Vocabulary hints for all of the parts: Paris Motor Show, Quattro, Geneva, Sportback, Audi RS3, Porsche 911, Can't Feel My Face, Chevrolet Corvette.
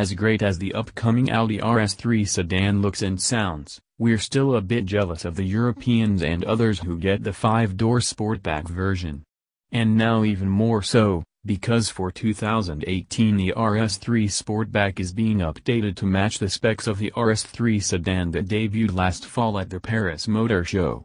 As great as the upcoming Audi RS3 sedan looks and sounds, we're still a bit jealous of the Europeans and others who get the 5-door Sportback version. And now even more so, because for 2018 the RS3 Sportback is being updated to match the specs of the RS3 sedan that debuted last fall at the Paris Motor Show.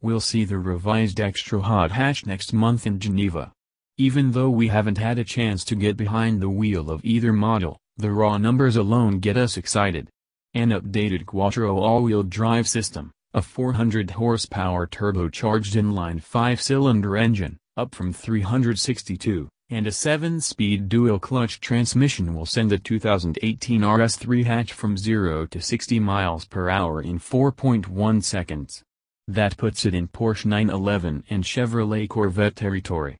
We'll see the revised extra hot hatch next month in Geneva. Even though we haven't had a chance to get behind the wheel of either model, the raw numbers alone get us excited. An updated Quattro all-wheel drive system, a 400-horsepower turbocharged inline 5-cylinder engine, up from 362, and a 7-speed dual-clutch transmission will send the 2018 RS3 hatch from 0 to 60 miles per hour in 4.1 seconds. That puts it in Porsche 911 and Chevrolet Corvette territory.